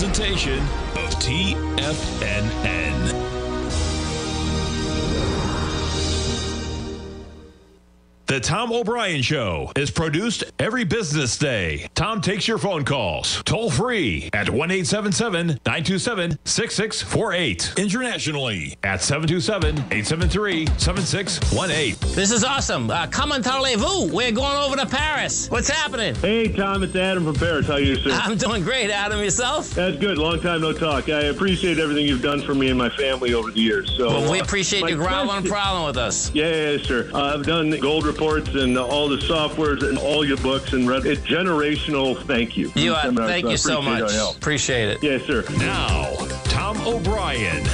presentation of TFNN. The Tom O'Brien Show is produced every business day. Tom takes your phone calls toll free at 1-877-927-6648. Internationally at 727-873-7618. This is awesome. Comment parlez-vous. We're going over to Paris. What's happening? Hey, Tom. It's Adam from Paris. How are you, sir? I'm doing great. Adam, yourself? That's good. Long time no talk. I appreciate everything you've done for me and my family over the years. So we appreciate you growling and prowling with us. Yeah, yeah, sir. I've done gold reports and all the softwares and all your books and read it. Generation. Thank you. Thank you so much. Appreciate it. Yes, sir. Now, Tom O'Brien.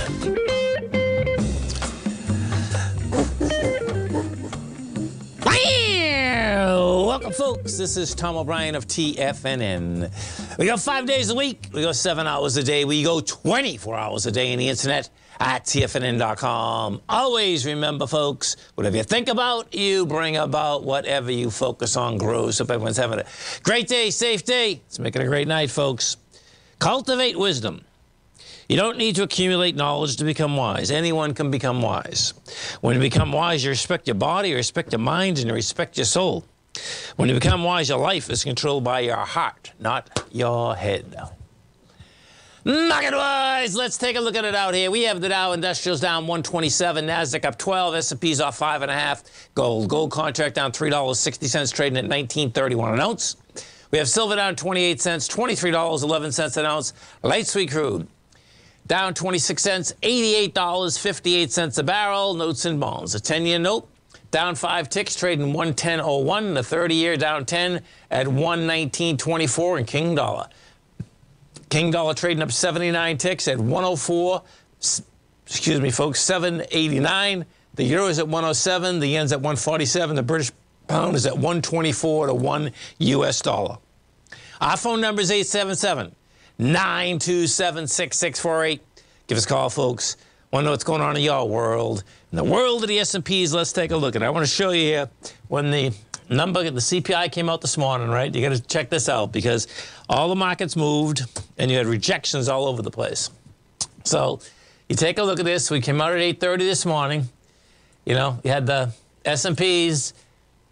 Welcome, folks. This is Tom O'Brien of TFNN. We go 5 days a week. We go 7 hours a day. We go 24 hours a day on the internet at TFNN.com. Always remember, folks, whatever you think about, you bring about. Whatever you focus on grows. Hope everyone's having a great day, safe day. Let's make it a great night, folks. Cultivate wisdom. You don't need to accumulate knowledge to become wise. Anyone can become wise. When you become wise, you respect your body, you respect your mind, and you respect your soul. When you become wise, your life is controlled by your heart, not your head. Market-wise, let's take a look at it out here. We have the Dow Industrials down 127, NASDAQ up 12, S&P's off 5.5, gold contract down $3.60, trading at 19.31 an ounce. We have silver down 28 cents, $23.11 an ounce. Light sweet crude down 26 cents, $88.58 a barrel. Notes and bonds. A 10-year note down 5 ticks, trading 110.01. The 30-year down 10 at 119.24. And King dollar trading up 79 ticks at 104. Excuse me, folks, 7.89. The euro is at 107. The yen's at 147. The British pound is at 124 to 1 U.S. dollar. Our phone number is 877-927-6648. Give us a call, folks. Want to know what's going on in your world. In the world of the S&Ps, let's take a look at it. I want to show you here when the number, the CPI came out this morning, right? You got to check this out because all the markets moved and you had rejections all over the place. So you take a look at this. We came out at 8:30 this morning. You know, you had the S&Ps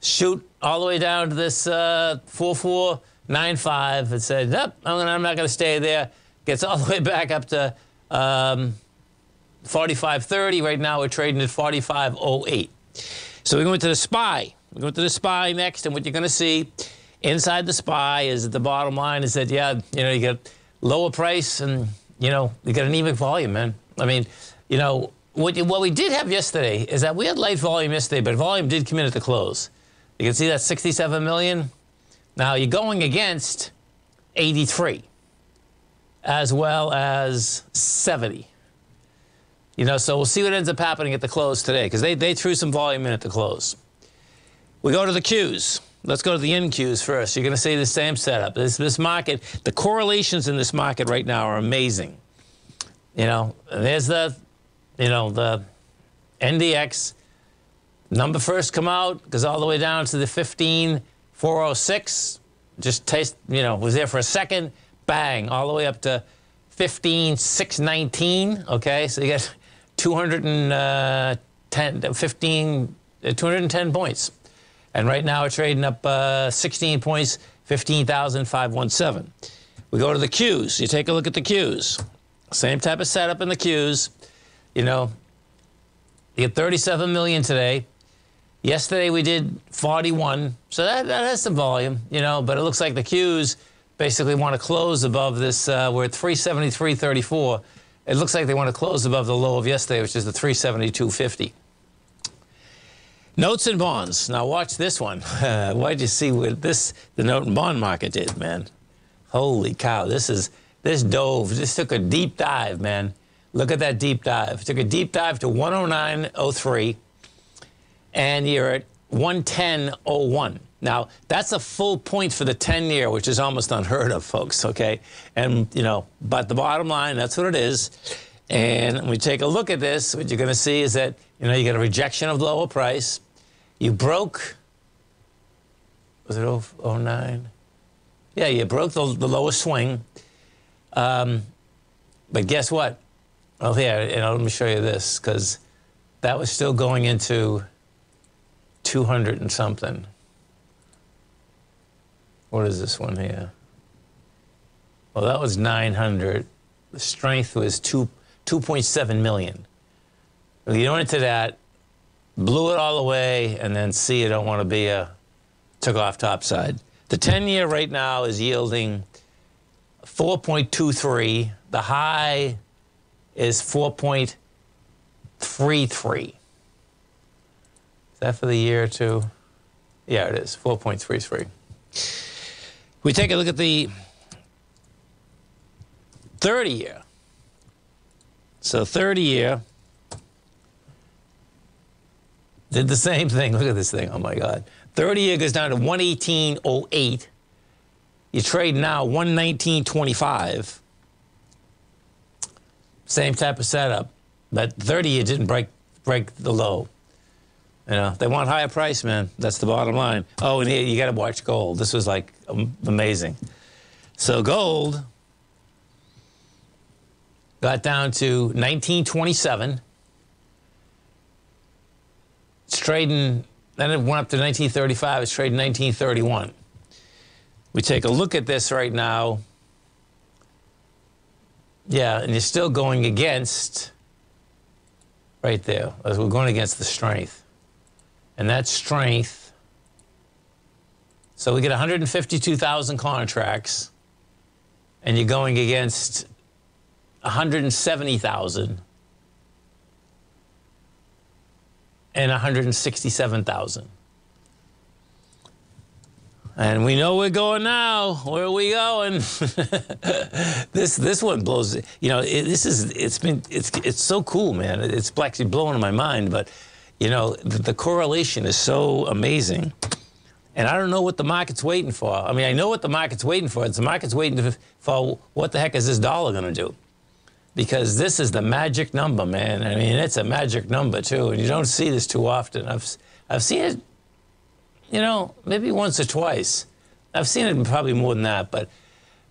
shoot all the way down to this 4495. It said, nope, I'm not going to stay there. Gets all the way back up to 45.30. Right now we're trading at 45.08. So we went to the SPY. We went to the SPY next, and what you're going to see inside the SPY is that the bottom line is that, yeah, you know, you get lower price and, you know, you get anemic volume, man. I mean, you know, what we did have yesterday is that we had light volume yesterday, but volume did come in at the close. You can see that 67 million. Now you're going against 83 as well as 70. You know, so we'll see what ends up happening at the close today because they threw some volume in at the close. We go to the Qs. Let's go to the NQs first. You're going to see the same setup. This market, the correlations in this market right now are amazing. You know, there's the, you know, the NDX number first come out, goes all the way down to the 15,406. Just taste, you know, was there for a second, bang, all the way up to 15,619. Okay, so you got 210 points, and right now we're trading up 16 points, 15,517. We go to the Qs. You take a look at the Qs. Same type of setup in the Qs. You know, you get 37 million today. Yesterday we did 41, so that has some volume, you know. But it looks like the Qs basically want to close above this, we're at 373.34. It looks like they want to close above the low of yesterday, which is the 372.50. Notes and bonds. Now watch this one. Why'd you see what the note and bond market did, man? Holy cow, this took a deep dive, man. Look at that deep dive. It took a deep dive to 109.03, and you're at 110.01. Now, that's a full point for the 10-year, which is almost unheard of, folks, okay? And, you know, but the bottom line, that's what it is. And when we take a look at this, what you're going to see is that, you know, you get a rejection of lower price. You broke, was it 09? Yeah, you broke the lower swing. But guess what? Well, here, let me show you this, because that was still going into 200 and something. What is this one here? Well, that was 900. The strength was 2.7 million. You went into that, blew it all away, and then see you don't want to be a took off topside. The 10-year right now is yielding 4.23. The high is 4.33. Is that for the year or two? Yeah, it is, 4.33. We take a look at the 30-year. So 30-year did the same thing. Look at this thing. Oh, my God. 30-year goes down to 118.08. You trade now 119.25. Same type of setup. But 30-year didn't break the low. You know, they want higher price, man. That's the bottom line. Oh, and here, you got to watch gold. This was, like, amazing. So gold got down to 1927. It's trading, then it went up to 1935. It's trading 1931. We take a look at this right now. Yeah, and you're still going against, right there, as we're going against the strength. And that strength, so we get 152,000 contracts, and you're going against 170,000 and 167,000. And we know we're going now. Where are we going? This one blows. You know, it's so cool, man. It's actually blowing my mind, but. You know, the correlation is so amazing. And I don't know what the market's waiting for. I mean, I know what the market's waiting for. It's the market's waiting for what the heck is this dollar going to do? Because this is the magic number, man. I mean, it's a magic number, too. And you don't see this too often. I've seen it, you know, maybe once or twice. I've seen it probably more than that. But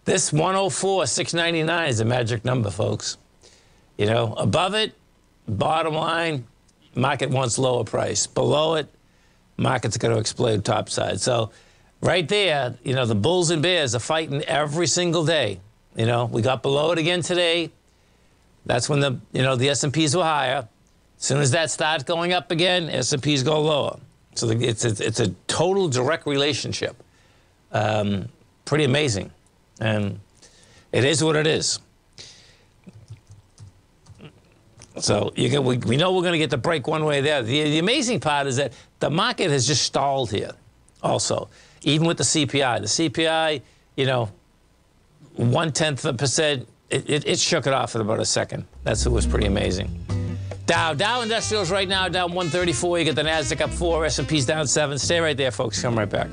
this 104,699 is a magic number, folks. You know, above it, bottom line, market wants lower price. Below it, market's going to explode topside. So right there, you know, the bulls and bears are fighting every single day. You know, we got below it again today. That's when the, you know, the S&Ps were higher. As soon as that starts going up again, S&Ps go lower. So it's a total direct relationship. Pretty amazing. And it is what it is. So you can, we know we're going to get the break one way or the other. The amazing part is that the market has just stalled here also, even with the CPI. The CPI, you know, 0.1%, it shook it off in about a second. That's what was pretty amazing. Dow Industrials right now down 134. You get the NASDAQ up 4, S&P's down 7. Stay right there, folks. Come right back.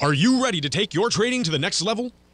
Are you ready to take your trading to the next level?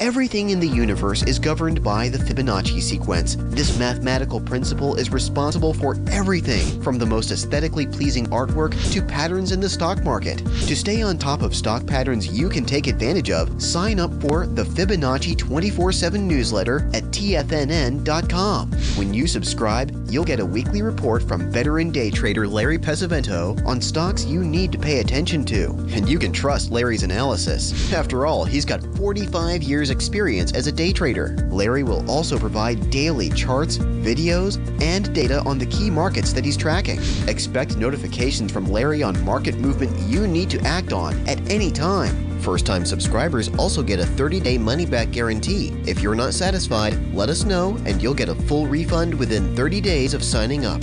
Everything in the universe is governed by the Fibonacci sequence. This mathematical principle is responsible for everything from the most aesthetically pleasing artwork to patterns in the stock market. To stay on top of stock patterns you can take advantage of, sign up for the Fibonacci 24/7 newsletter at tfnn.com. When you subscribe, you'll get a weekly report from veteran day trader Larry Pesavento on stocks you need to pay attention to. And you can trust Larry's analysis. After all, he's got 45 years experience as a day trader. Larry will also provide daily charts, videos, and data on the key markets that he's tracking. Expect notifications from Larry on market movement you need to act on at any time. First-time subscribers also get a 30-day money-back guarantee. If you're not satisfied, let us know and you'll get a full refund within 30 days of signing up.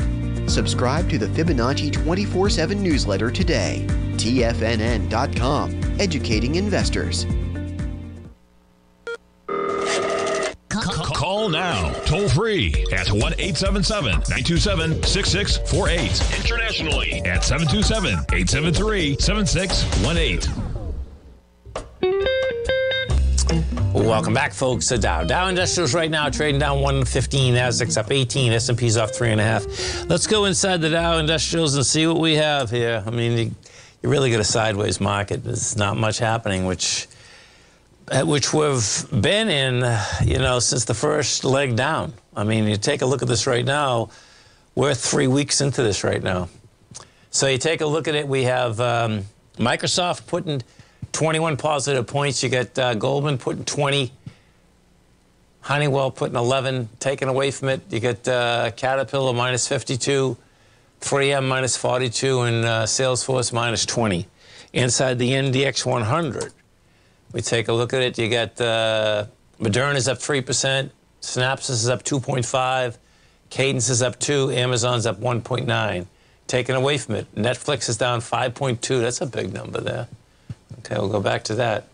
Subscribe to the Fibonacci 24/7 newsletter today. TFNN.com, educating investors. Call now, toll free at 1-877-927-6648. Internationally at 727-873-7618. Welcome back, folks, to Dow. Dow Industrials right now trading down 115, Nasdaq's up 18, S&P's off 3.5. Let's go inside the Dow Industrials and see what we have here. I mean, you really got a sideways market. There's not much happening, which we've been in, you know, since the first leg down. I mean, you take a look at this right now. We're 3 weeks into this right now. So you take a look at it. We have Microsoft putting 21 positive points. You got Goldman putting 20. Honeywell putting 11, taken away from it. You got Caterpillar minus 52, 3M minus 42, and Salesforce minus 20. Inside the NDX 100. We take a look at it. You got Moderna's up 3%, Synopsys is up 2.5%, Cadence is up 2%, Amazon's up 1.9%. Taken away from it, Netflix is down 5.2%. That's a big number there. Okay, we'll go back to that.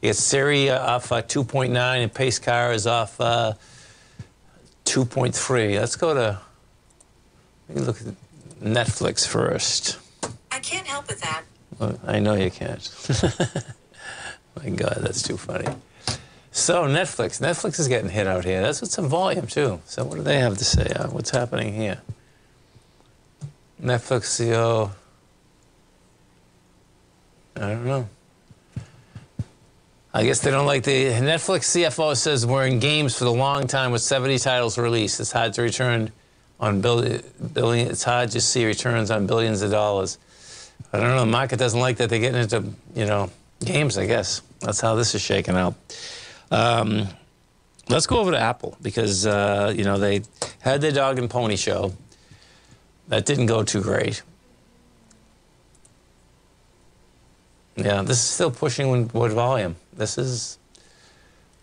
You got Siri off 2.9%, and Pacecar is off 2.3%. Let's go to, let me look at Netflix first. I can't help with that. Well, I know you can't. My God, that's too funny. So Netflix. Netflix is getting hit out here. That's with some volume, too. So what do they have to say? What's happening here? Netflix CEO. I don't know. I guess they don't like the... Netflix CFO says we're in games for the long time with 70 titles released. It's hard to return on billions. It's hard to see returns on billions of dollars. I don't know. The market doesn't like that. They're getting into, you know... games, I guess. That's how this is shaking out. Let's go over to Apple because, you know, they had their dog and pony show. That didn't go too great. Yeah, this is still pushing with volume. This is,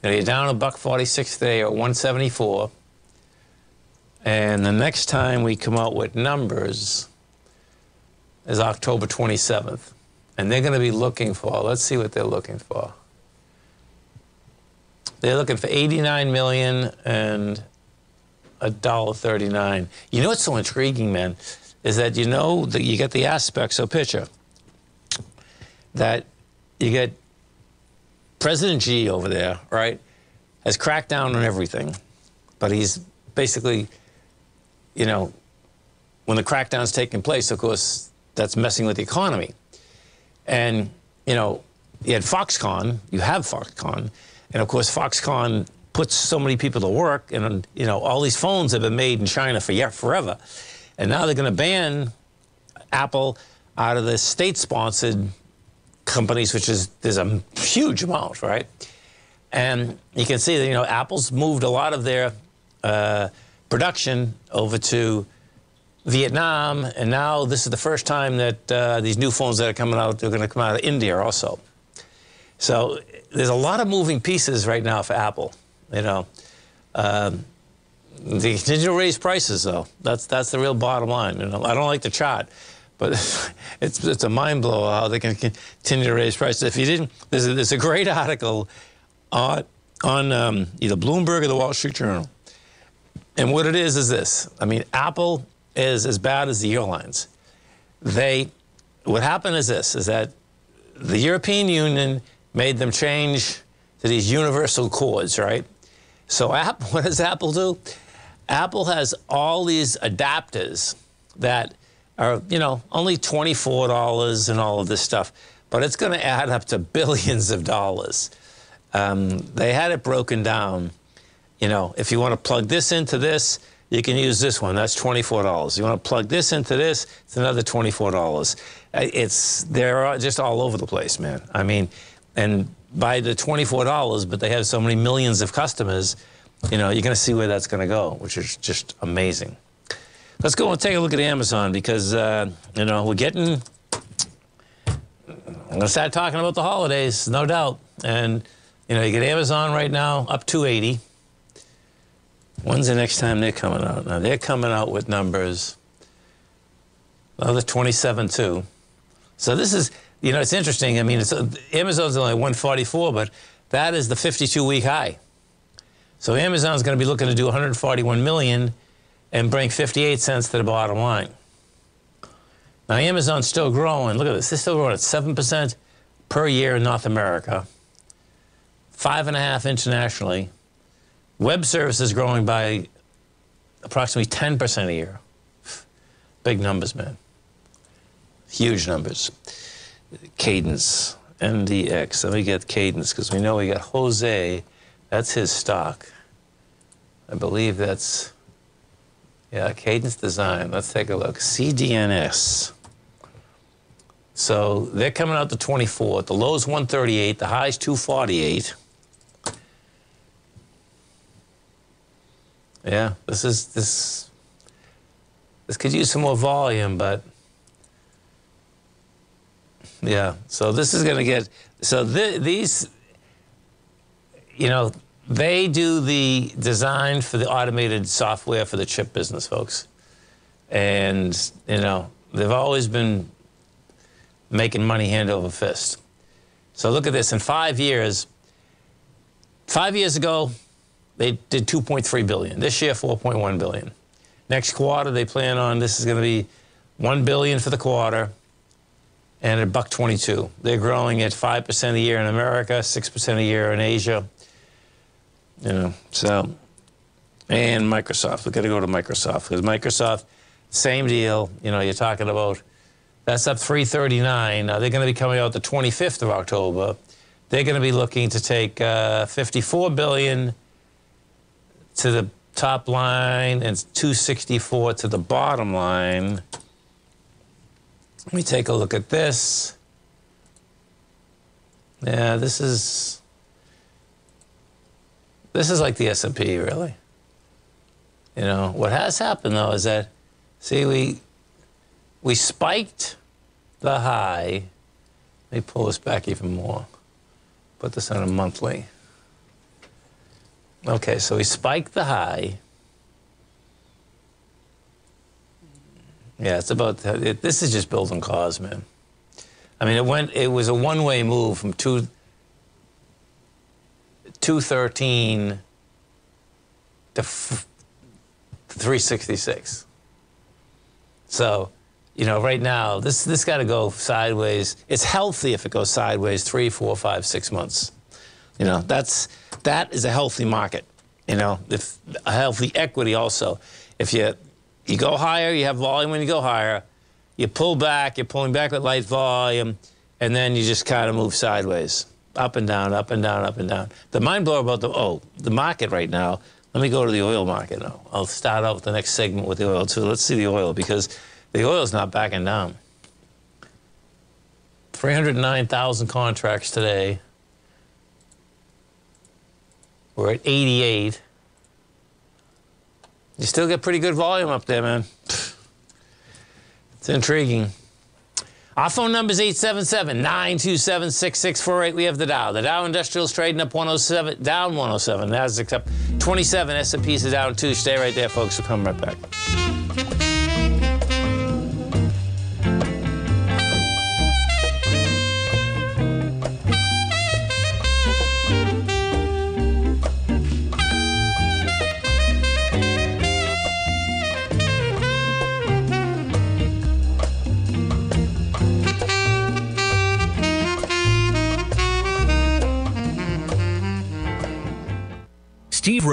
you know, you're down $1.46 today, you're at 174. And the next time we come out with numbers is October 27th. And they're going to be looking for, let's see what they're looking for. They're looking for $89 million and $1.39. You know what's so intriguing, man, is that you know that you get the aspects of picture. That you get President Xi over there, right, has cracked down on everything. But he's basically, you know, when the crackdown's taking place, of course, that's messing with the economy. And, you know, you had Foxconn, you have Foxconn, and of course Foxconn puts so many people to work, and you know, all these phones have been made in China for forever, and now they're going to ban Apple out of the state-sponsored companies, which is, there's a huge amount, right? And you can see that, you know, Apple's moved a lot of their production over to Vietnam, and now this is the first time that these new phones that are coming out are going to come out of India also. So there's a lot of moving pieces right now for Apple. You know, they continue to raise prices though. That's the real bottom line. You know, I don't like the chart, but it's a mind blower how they can continue to raise prices. If you didn't, there's a great article on either Bloomberg or the Wall Street Journal. And what it is this. I mean, Apple is as bad as the airlines. What happened is this, is that the European Union made them change to these universal chords, right? So Apple, what does Apple do? Apple has all these adapters that are, you know, only $24 and all of this stuff, but it's going to add up to billions of dollars. They had it broken down. You know, if you want to plug this into this, you can use this one. That's $24. You want to plug this into this, it's another $24. They're just all over the place, man. I mean, and by the $24, but they have so many millions of customers, you know, you're going to see where that's going to go, which is just amazing. Let's go and take a look at Amazon because, you know, I'm going to start talking about the holidays, no doubt. And, you know, you get Amazon right now up 280. When's the next time they're coming out? Now, they're coming out with numbers. Another 27.2. So this is, you know, it's interesting. I mean, Amazon's only 144, but that is the 52-week high. So Amazon's going to be looking to do 141 million and bring 58 cents to the bottom line. Now, Amazon's still growing. Look at this. They're still growing at 7% per year in North America, 5.5 internationally. Web services growing by approximately 10% a year. Big numbers, man. Huge numbers. Cadence, MDX. Let me get Cadence, because we know we got Jose. That's his stock. I believe that's, yeah, Cadence Design. Let's take a look. CDNS. So they're coming out the 24th. The low's 138. The high's 248. Yeah, this could use some more volume, but yeah. So this is going to get, so these, you know, they do the design for the automated software for the chip business, folks. And, you know, they've always been making money hand over fist. So look at this. In 5 years, 5 years ago, they did 2.3 billion. This year, 4.1 billion. Next quarter, they plan on, this is going to be 1 billion for the quarter, and at $1.22. They're growing at 5% a year in America, 6% a year in Asia. You know, so, and Microsoft. We've got to go to Microsoft, because Microsoft, same deal. You know, you're talking about, that's up 339. Now, they're going to be coming out the 25th of October. They're going to be looking to take 54 billion to the top line and 264 to the bottom line. Let me take a look at this. Yeah, this is like the S&P, really. You know, what has happened though is that, see, we spiked the high. Let me pull this back even more. Put this on a monthly. Okay, so we spiked the high. Yeah, it's about, this is just building cars, man. I mean, it was a one-way move from 213 to 366. So, you know, right now, this got to go sideways. It's healthy if it goes sideways 3, 4, 5, 6 months. You know, that is a healthy market. You know, if a healthy equity also. If you go higher, you have volume when you go higher. You pull back, you're pulling back with light volume, and then you just kind of move sideways. up and down, up and down, up and down. The mind blower about the market right now. Let me go to the oil market now. I'll start out with the next segment with the oil too. Let's see the oil, because the oil's not backing down. 309,000 contracts today. We're at 88. You still get pretty good volume up there, man. It's intriguing. Our phone number is 877-927-6648. We have the Dow. The Dow Industrial's trading up 107, down 107. Nasdaq's up 27. S&P's are down 2. Stay right there, folks. We'll come right back. Steve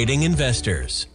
investors.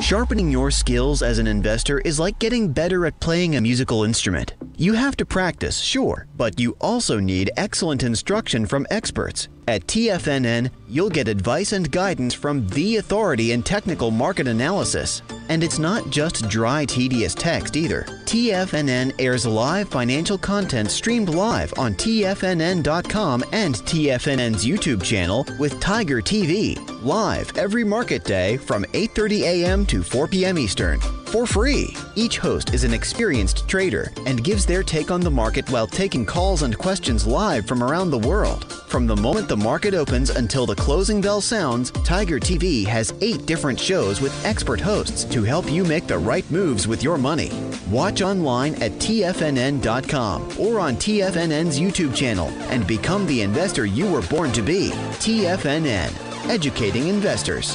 Sharpening your skills as an investor is like getting better at playing a musical instrument. You have to practice, sure, but you also need excellent instruction from experts. At TFNN, you'll get advice and guidance from the authority in technical market analysis. And it's not just dry, tedious text either. TFNN airs live financial content streamed live on TFNN.com and TFNN's YouTube channel with Tiger TV, live every market day from 8:30 a.m. to 4 p.m. Eastern. For free. Each host is an experienced trader and gives their take on the market while taking calls and questions live from around the world. From the moment the market opens until the closing bell sounds, Tiger TV has 8 different shows with expert hosts to help you make the right moves with your money. Watch online at TFNN.com or on TFNN's YouTube channel and become the investor you were born to be. TFNN, educating investors.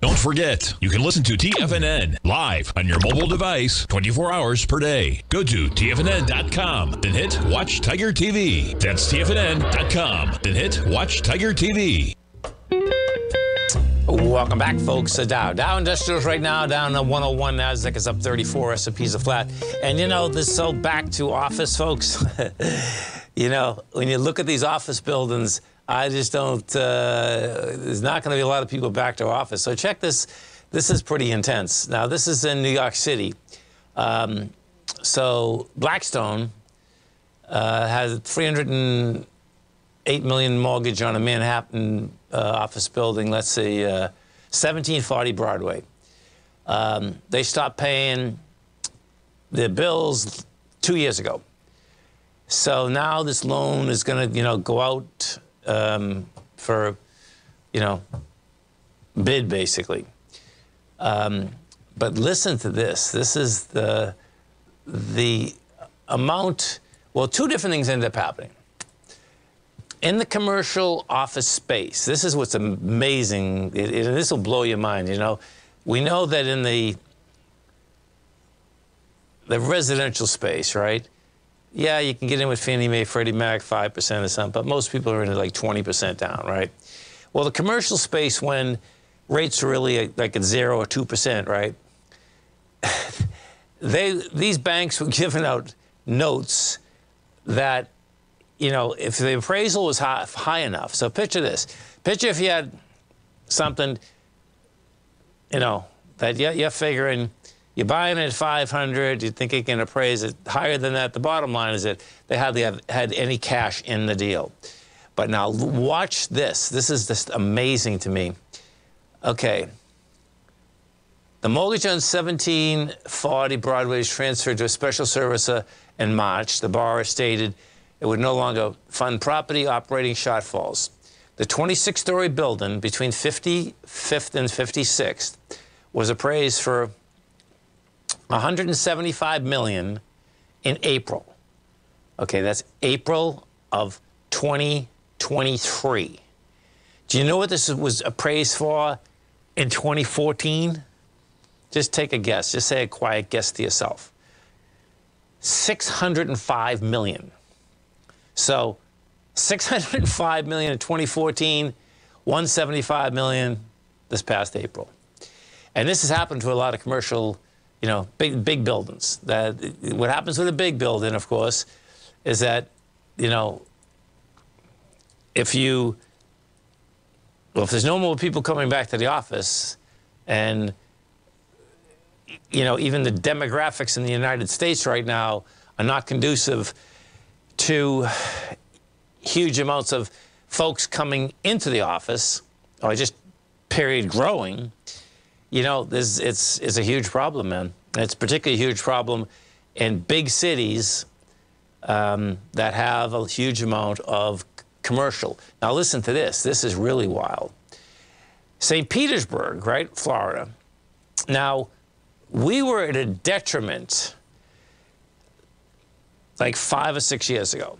Don't forget, you can listen to TFNN live on your mobile device 24 hours per day. Go to TFNN.com, then hit Watch Tiger TV. That's TFNN.com, then hit Watch Tiger TV. Welcome back, folks. The Dow. Dow Industrials right now down to 101. Nasdaq is up 34. S&P's are flat. And, you know, this is so back to office, folks. You know, when you look at these office buildings, I just don't, there's not going to be a lot of people back to office. So check this. This is pretty intense. Now, this is in New York City. So Blackstone has a $308 million mortgage on a Manhattan office building. Let's see, 1740 Broadway. They stopped paying their bills 2 years ago. So now this loan is going to, go out for, bid basically. But listen to this. This is the amount. Well, two different things end up happening. In the commercial office space, this is what's amazing. This will blow your mind, We know that in the residential space, right? Yeah, you can get in with Fannie Mae, Freddie Mac, 5% or something, but most people are in like 20% down, right? Well, the commercial space, when rates are really like at 0 or 2%, right? These banks were giving out notes that, if the appraisal was high enough. So picture this. Picture if you had something, that you're figuring, you're buying it at 500, you think it can appraise it higher than that. The bottom line is that they hardly had any cash in the deal. But now watch this. This is just amazing to me. Okay. The mortgage on 1740 Broadway is transferred to a special servicer in March. The borrower stated it would no longer fund property operating shortfalls. The 26-story building between 55th and 56th was appraised for $175 million in April. Okay, that's April of 2023. Do you know what this was appraised for in 2014? Just take a guess. Just say a quiet guess to yourself. $605 million. So $605 million in 2014, $175 million this past April. And this has happened to a lot of commercial, big buildings. What happens with a big building, of course, is that, if there's no more people coming back to the office, and, even the demographics in the United States right now are not conducive to huge amounts of folks coming into the office, or just period growing, it's a huge problem, man. And it's particularly a huge problem in big cities that have a huge amount of commercial. Now listen to this. This is really wild. St. Petersburg, right, Florida. Now, we were at a detriment like 5 or 6 years ago.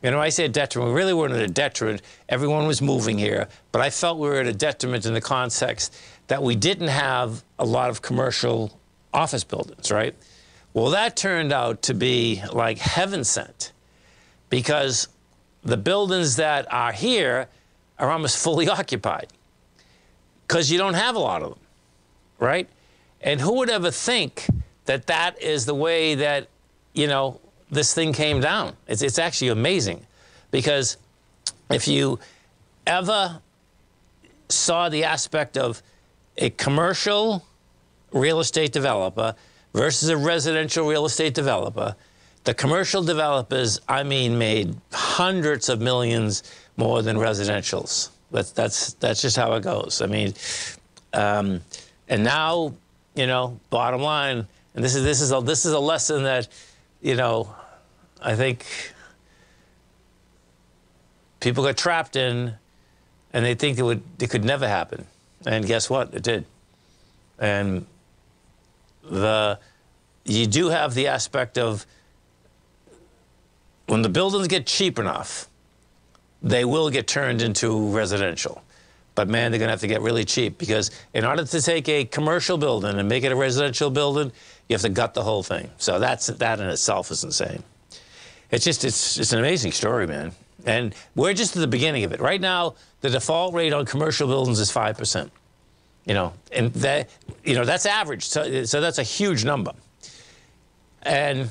When I say detriment, we really weren't at a detriment. Everyone was moving here, but I felt we were at a detriment in the context that we didn't have a lot of commercial office buildings, right? Well, that turned out to be like heaven sent, because the buildings that are here are almost fully occupied because you don't have a lot of them, right? And who would ever think that that is the way that, this thing came down? It's actually amazing, because if you ever saw the aspect of a commercial real estate developer versus a residential real estate developer, the commercial developers, made hundreds of millions more than residentials. That's just how it goes. And now, bottom line, and this is a lesson that, I think people got trapped in, and they think it could never happen. And guess what? It did. And you do have the aspect of, when the buildings get cheap enough, they will get turned into residential. But man, they're going to have to get really cheap, because in order to take a commercial building and make it a residential building, you have to gut the whole thing. So that in itself is insane. It's an amazing story, man. And we're just at the beginning of it. Right now, the default rate on commercial buildings is 5%. And that, that's average. So that's a huge number. And,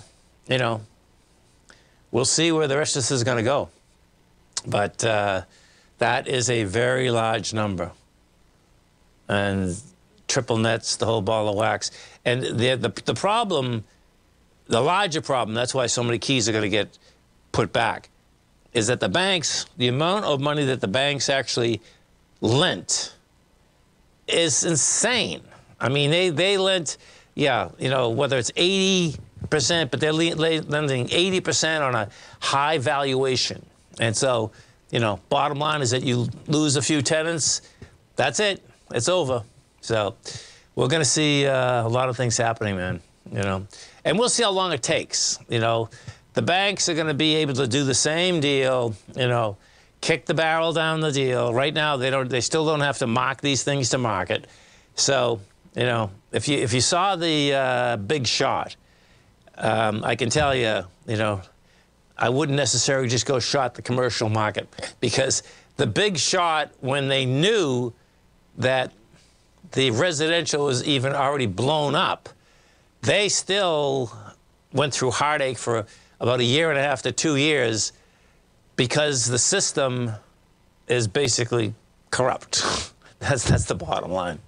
we'll see where the rest of this is going to go. But that is a very large number. And triple nets, the whole ball of wax. And the problem, the larger problem, that's why so many keys are going to get put back, is that the banks, the amount of money that the banks actually lent is insane. They lent, whether it's 80 percent, but they're lending 80% on a high valuation. And so, you know, bottom line is that you lose a few tenants, that's it. It's over. So we're going to see a lot of things happening, man, you know. And we'll see how long it takes, you know. The banks are going to be able to do the same deal, you know, kick the barrel down the deal. Right now, they still don't have to mark these things to market. So, you know, if you saw the big shot, I can tell you, you know, I wouldn't necessarily just go short the commercial market, because the big shot, when they knew that the residential was even already blown up, they still went through heartache for about 1.5 to 2 years because the system is basically corrupt. That's the bottom line.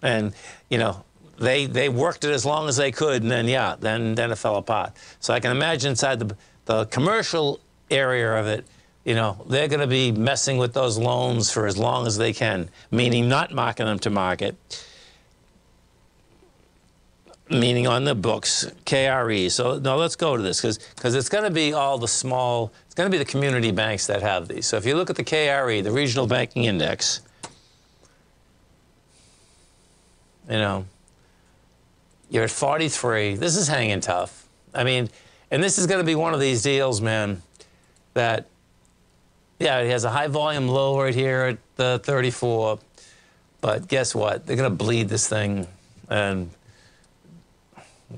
And, you know, they worked it as long as they could, and then, yeah, then it fell apart. So I can imagine inside the commercial area of it, you know, they're going to be messing with those loans for as long as they can, meaning not marking them to market, meaning on the books, KRE. So, no, let's go to this, because it's going to be all the small, it's going to be the community banks that have these. So if you look at the KRE, the Regional Banking Index, you know, you're at 43. This is hanging tough. I mean, and this is going to be one of these deals, man, that, yeah, it has a high volume low right here at the 34, but guess what? They're going to bleed this thing and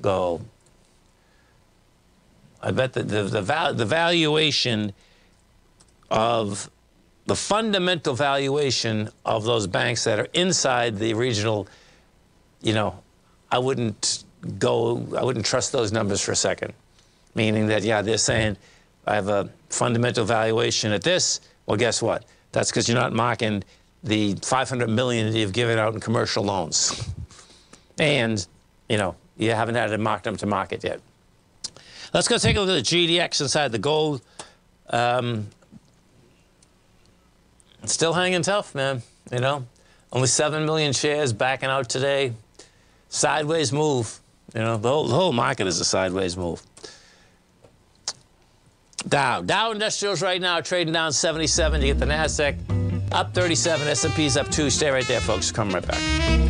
go. I bet that the valuation of the fundamental valuation of those banks that are inside the regional, you know, I wouldn't trust those numbers for a second. Meaning that, yeah, they're saying I have a fundamental valuation at this. Well, guess what? That's because you're not marking the $500 million that you've given out in commercial loans. And, you know, you haven't had to mark them to market yet. Let's go take a look at the GDX inside the gold. It's still hanging tough, man, you know. Only 7 million shares backing out today. Sideways move. You know, the whole market is a sideways move. Dow Industrials right now trading down 77 to get the Nasdaq up 37, S&P's up 2. Stay right there, folks. Come right back.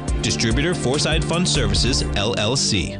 Distributor Foreside Fund Services, LLC.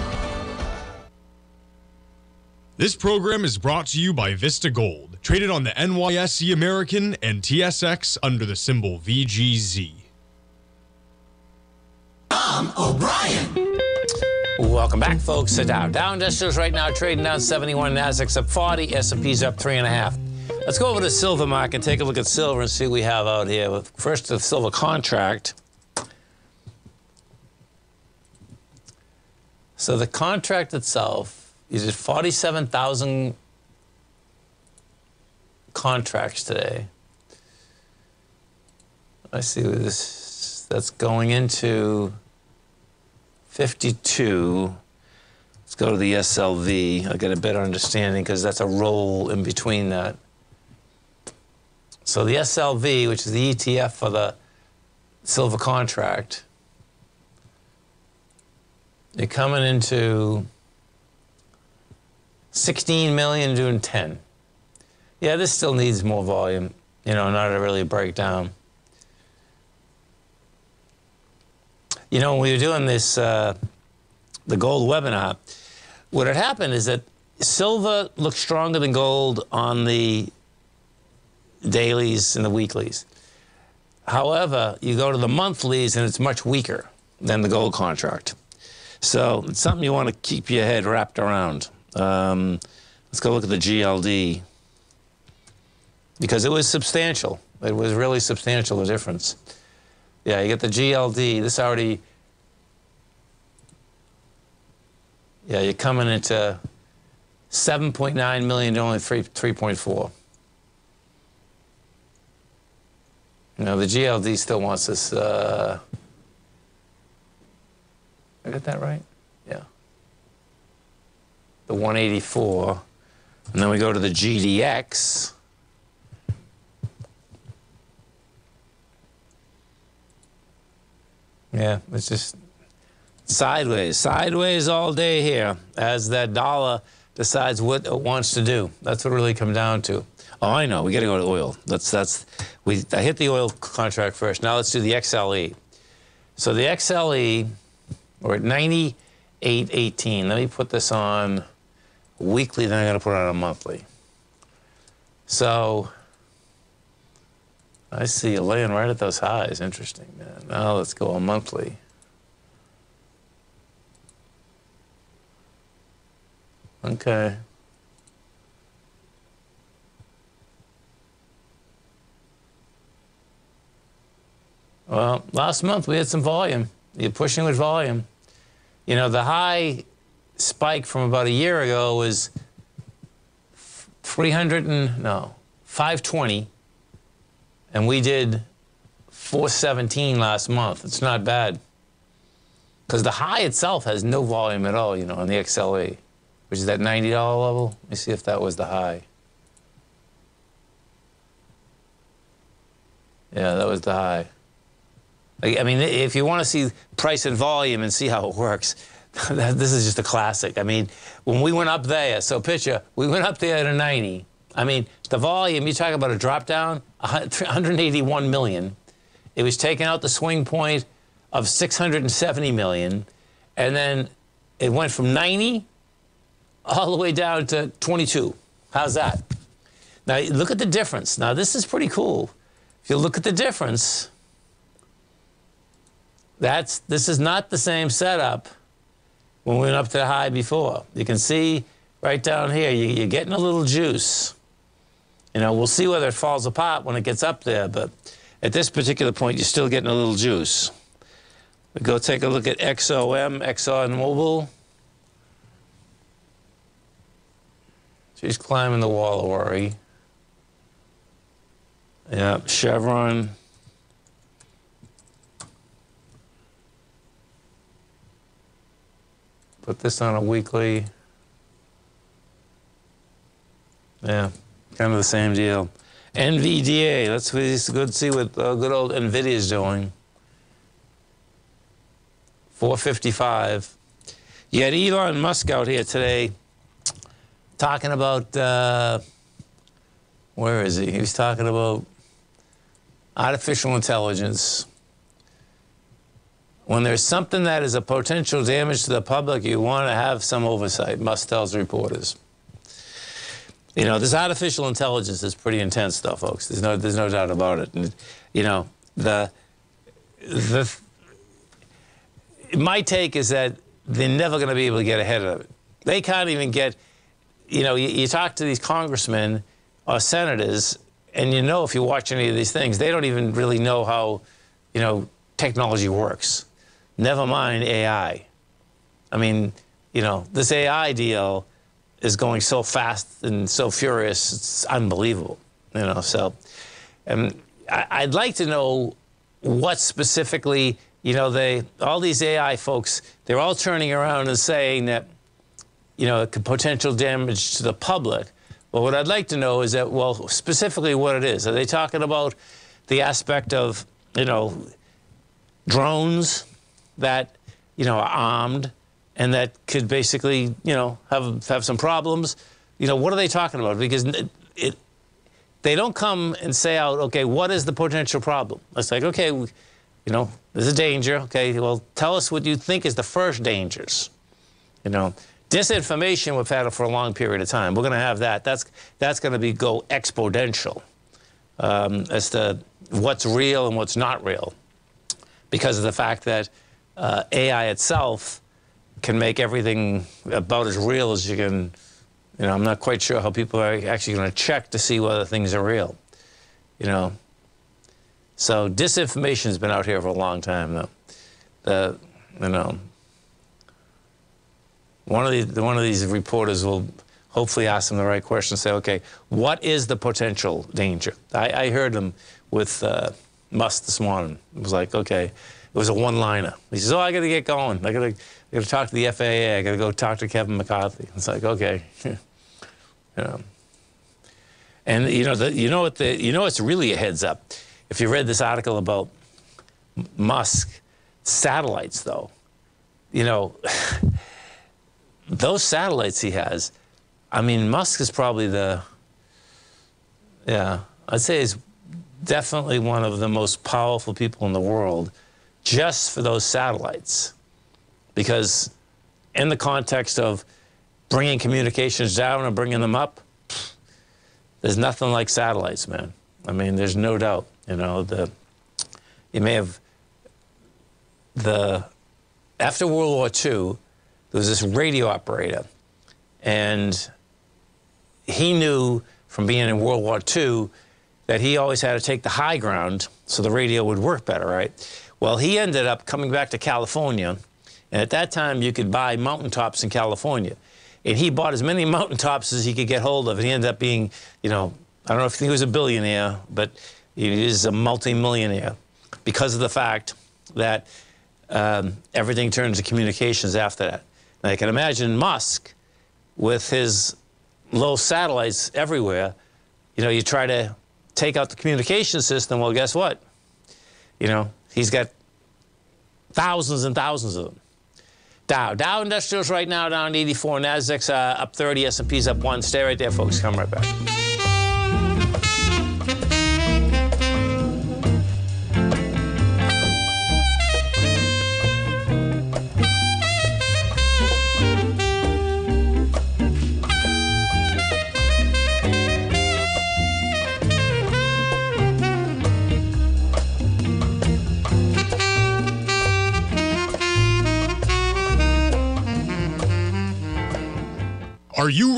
This program is brought to you by Vista Gold, traded on the NYSE American and TSX under the symbol VGZ. Tom O'Brien. Welcome back, folks. Sit down. Dow Industrials right now trading down 71, Nasdaq's up 40, S&P's up 3.5. Let's go over to the silver market, take a look at silver and see what we have out here. First, the silver contract. So the contract itself is at 47,000 contracts today. I see this, that's going into 52. Let's go to the SLV. I'll get a better understanding because that's a roll in between that. So the SLV, which is the ETF for the silver contract, they're coming into 16 million doing 10. Yeah, this still needs more volume, you know, not really a breakdown. You know, when we were doing this, the gold webinar, what had happened is that silver looked stronger than gold on the dailies and the weeklies. However, you go to the monthlies and it's much weaker than the gold contract. So it's something you want to keep your head wrapped around. Let's go look at the GLD, because it was substantial. It was really substantial, the difference. Yeah, you get the GLD. This already, yeah, you're coming into 7.9 million to only 3.4. Now the GLD still wants this. I got that right? Yeah. 184, and then we go to the GDX. Yeah, it's just sideways, sideways all day here as that dollar decides what it wants to do. That's what it really comes down to. Oh, I know, we got to go to oil. I hit the oil contract first. Now let's do the XLE. So the XLE, we're at 98.18. Let me put this on weekly, then I gotta put it on a monthly. So I see you laying right at those highs. Interesting, man. Now let's go on monthly. Okay. Well, last month we had some volume. You're pushing with volume. You know, the high spike from about a year ago was 520, and we did 417 last month. It's not bad, because the high itself has no volume at all, you know, on the XLE, which is that $90 level. Let me see if that was the high. Yeah, that was the high. I mean, if you want to see price and volume and see how it works, this is just a classic. I mean, when we went up there, so picture, we went up there to 90. I mean, the volume, you talk about a drop down, 181 million. It was taking out the swing point of 670 million. And then it went from 90 all the way down to 22. How's that? Now, look at the difference. Now, this is pretty cool. If you look at the difference, this is not the same setup when we went up to the high before. You can see right down here, you're getting a little juice. You know, we'll see whether it falls apart when it gets up there, but at this particular point, you're still getting a little juice. We go take a look at XOM, ExxonMobil. She's climbing the wall of worry. Yeah, Chevron. Put this on a weekly. Yeah, kind of the same deal. NVDA, let's see what good old NVIDIA's doing. 455. You had Elon Musk out here today talking about, where is he? He was talking about artificial intelligence. When there's something that is a potential damage to the public, you want to have some oversight, Musk tells reporters. You know, this artificial intelligence is pretty intense though, folks. There's no doubt about it. And, you know, my take is that they're never going to be able to get ahead of it. They can't even get, you know, you talk to these congressmen or senators, and you know, if you watch any of these things, they don't even really know how, you know, technology works. Never mind AI. I mean, you know, this AI deal is going so fast and so furious, it's unbelievable, you know, so. And I'd like to know what specifically, you know, all these AI folks, they're all turning around and saying that, you know, it could potential damage to the public. But what I'd like to know is that, well, specifically what it is. Are they talking about the aspect of, you know, drones that, you know, are armed and that could basically, you know, have some problems? You know, what are they talking about? Because they don't come and say out, okay, what is the potential problem? It's like, okay, you know, there's a danger. Okay, well, tell us what you think is the first dangers. You know, disinformation, we've had it for a long period of time. We're going to have that. That's going to go exponential as to what's real and what's not real, because of the fact that AI itself can make everything about as real as you can. You know, I'm not quite sure how people are actually going to check to see whether things are real, you know. So disinformation has been out here for a long time, though. You know, one of these reporters will hopefully ask them the right question and say, okay, what is the potential danger? I heard him with Musk this morning. It was like, okay, it was a one-liner. He says, oh, I got to get going. I got to talk to the FAA. I got to go talk to Kevin McCarthy. It's like, okay, you know. And you know it's really a heads up. If you read this article about Musk satellites, though, you know, those satellites he has, I mean, Musk is probably I'd say he's definitely one of the most powerful people in the world just for those satellites. Because in the context of bringing communications down and bringing them up, there's nothing like satellites, man. I mean, there's no doubt. You know, after World War II, there was this radio operator, and he knew from being in World War II that he always had to take the high ground so the radio would work better, right? Well, he ended up coming back to California, and at that time you could buy mountaintops in California. And he bought as many mountaintops as he could get hold of, and he ended up being, you know, I don't know if he was a billionaire, but he is a multimillionaire because of the fact that everything turns to communications after that. And I can imagine Musk with his low satellites everywhere. You know, you try to take out the communication system. Well, guess what? You know, he's got thousands and thousands of them. Dow Industrials right now down 84. Nasdaq's up 30. S&P's up 1. Stay right there, folks. Come right back. Are you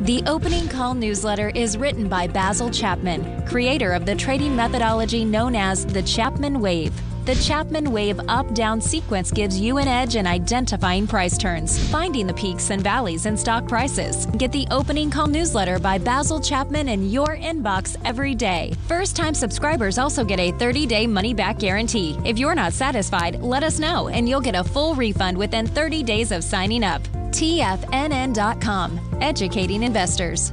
The Opening Call newsletter is written by Basil Chapman, creator of the trading methodology known as the Chapman Wave. The Chapman Wave up-down sequence gives you an edge in identifying price turns, finding the peaks and valleys in stock prices. Get the Opening Call newsletter by Basil Chapman in your inbox every day. First-time subscribers also get a 30-day money-back guarantee. If you're not satisfied, let us know, and you'll get a full refund within 30 days of signing up. TFNN.com, educating investors.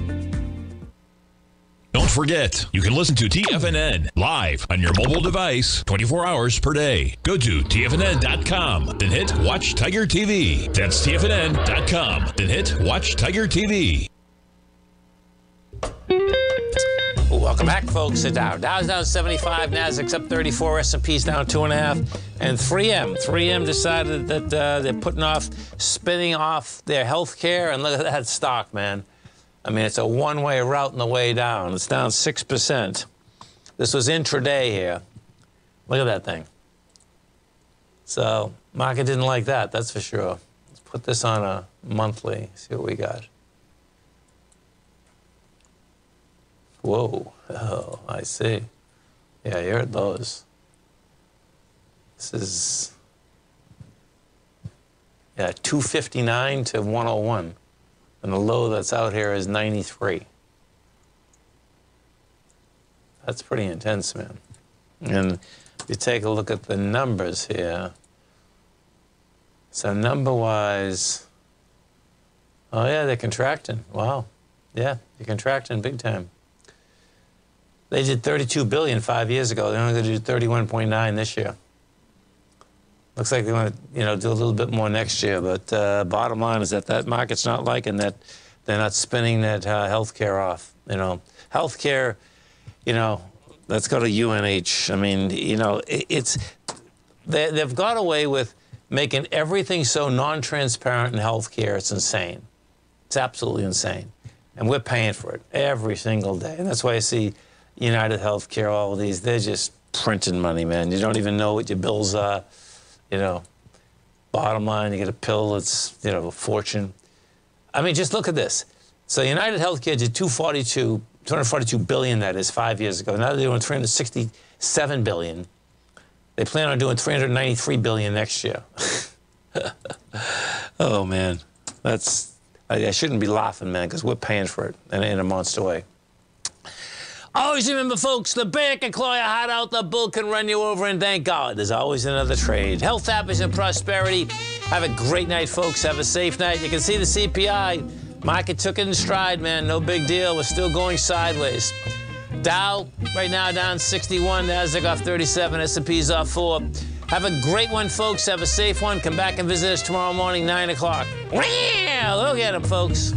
Don't forget, you can listen to TFNN live on your mobile device 24 hours per day. Go to TFNN.com, then hit Watch Tiger TV. That's TFNN.com, then hit Watch Tiger TV. Welcome back, folks, to Dow. Dow's down 75, Nasdaq's up 34, S&P's down 2.5, and 3M. 3M decided that they're putting off, spinning off their health care, and look at that stock, man. I mean, it's a one-way route on the way down. It's down 6%. This was intraday here. Look at that thing. So, market didn't like that, that's for sure. Let's put this on a monthly, see what we got. Whoa, oh, I see. Yeah, you're at those. This is, yeah, 259 to 101. And the low that's out here is 93. That's pretty intense, man. And if you take a look at the numbers here, so number-wise, oh, yeah, they're contracting. Wow. Yeah, they're contracting big time. They did $32 billion 5 years ago. They're only going to do $31.9 this year. Looks like they want to, you know, do a little bit more next year, but bottom line is that that market's not liking that. They're not spinning that healthcare off. You know, healthcare, you know, let's go to UNH. I mean, you know, they've got away with making everything so non-transparent in healthcare. It's insane. It's absolutely insane, and we're paying for it every single day. And that's why I see United Healthcare, all of these. They're just printing money, man. You don't even know what your bills are. You know, bottom line, you get a pill that's, you know, a fortune. I mean, just look at this. So United Healthcare did 242 242 billion, that is, 5 years ago. Now they're doing 367 billion. They plan on doing 393 billion next year. Oh, man. That's, I shouldn't be laughing, man, because we're paying for it in a monster way. Always remember, folks, the bear can claw your heart out, the bull can run you over, and thank God there's always another trade. Health, happiness, and prosperity. Have a great night, folks. Have a safe night. You can see the CPI. Market took it in stride, man. No big deal. We're still going sideways. Dow right now down 61. Nasdaq off 37. S&P's off 4. Have a great one, folks. Have a safe one. Come back and visit us tomorrow morning, 9 o'clock. Look at them, folks.